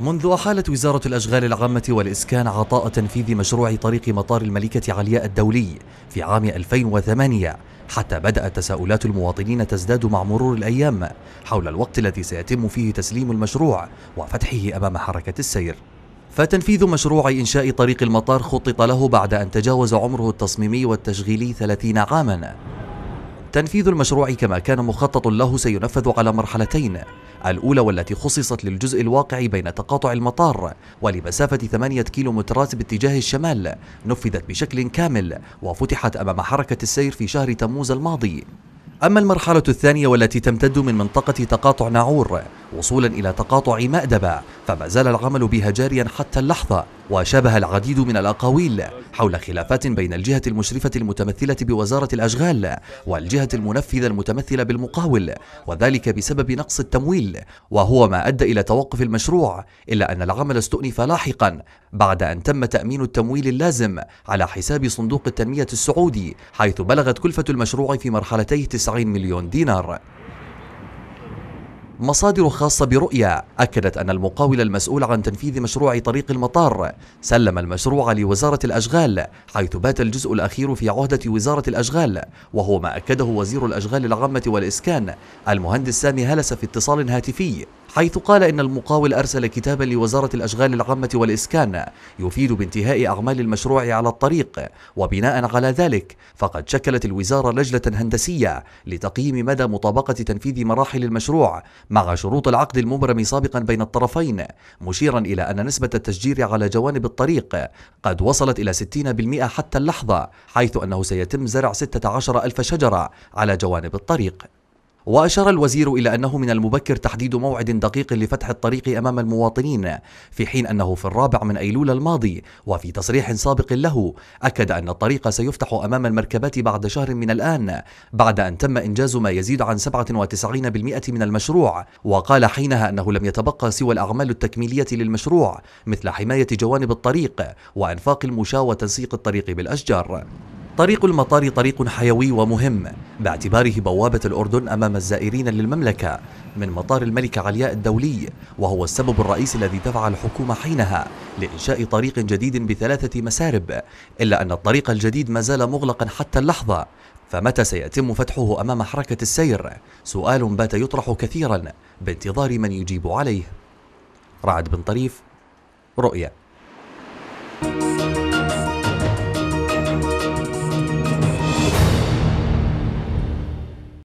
منذ أحالت وزارة الأشغال العامة والإسكان عطاء تنفيذ مشروع طريق مطار الملكة علياء الدولي في عام 2008 حتى بدأت تساؤلات المواطنين تزداد مع مرور الأيام حول الوقت الذي سيتم فيه تسليم المشروع وفتحه أمام حركة السير. فتنفيذ مشروع إنشاء طريق المطار خطط له بعد أن تجاوز عمره التصميمي والتشغيلي 30 عاماً. تنفيذ المشروع كما كان مخطط له سينفذ على مرحلتين، الأولى والتي خصصت للجزء الواقع بين تقاطع المطار ولمسافة 8 كيلومترات باتجاه الشمال، نفذت بشكل كامل وفتحت أمام حركة السير في شهر تموز الماضي. أما المرحلة الثانية والتي تمتد من منطقة تقاطع ناعور وصولا إلى تقاطع مأدبة فما زال العمل بها جاريا حتى اللحظة، وشابه العديد من الأقاويل حول خلافات بين الجهة المشرفة المتمثلة بوزارة الأشغال والجهة المنفذة المتمثلة بالمقاول، وذلك بسبب نقص التمويل، وهو ما أدى إلى توقف المشروع، إلا أن العمل استؤنف لاحقا بعد أن تم تأمين التمويل اللازم على حساب صندوق التنمية السعودي، حيث بلغت كلفة المشروع في مرحلتيه 90 مليون دينار. مصادر خاصة برؤية أكدت أن المقاول المسؤول عن تنفيذ مشروع طريق المطار سلم المشروع لوزارة الأشغال، حيث بات الجزء الأخير في عهدة وزارة الأشغال، وهو ما أكده وزير الأشغال العامة والإسكان المهندس سامي هلس في اتصال هاتفي، حيث قال إن المقاول أرسل كتابا لوزارة الأشغال العامة والإسكان يفيد بانتهاء أعمال المشروع على الطريق، وبناء على ذلك فقد شكلت الوزارة لجنة هندسية لتقييم مدى مطابقة تنفيذ مراحل المشروع مع شروط العقد المبرم سابقا بين الطرفين، مشيرا إلى أن نسبة التشجير على جوانب الطريق قد وصلت إلى 60% حتى اللحظة، حيث أنه سيتم زرع 16,000 شجرة على جوانب الطريق. وأشار الوزير إلى أنه من المبكر تحديد موعد دقيق لفتح الطريق أمام المواطنين، في حين أنه في 4 أيلول الماضي وفي تصريح سابق له أكد أن الطريق سيفتح أمام المركبات بعد شهر من الآن، بعد أن تم إنجاز ما يزيد عن 97% من المشروع، وقال حينها أنه لم يتبقى سوى الأعمال التكميلية للمشروع مثل حماية جوانب الطريق وأنفاق المشاة وتنسيق الطريق بالأشجار. طريق المطار طريق حيوي ومهم باعتباره بوابة الأردن أمام الزائرين للمملكة من مطار الملك علياء الدولي، وهو السبب الرئيسي الذي دفع الحكومة حينها لإنشاء طريق جديد ب3 مسارب، إلا أن الطريق الجديد ما زال مغلقا حتى اللحظة، فمتى سيتم فتحه أمام حركة السير؟ سؤال بات يطرح كثيرا بانتظار من يجيب عليه. رعد بن طريف، رؤيا.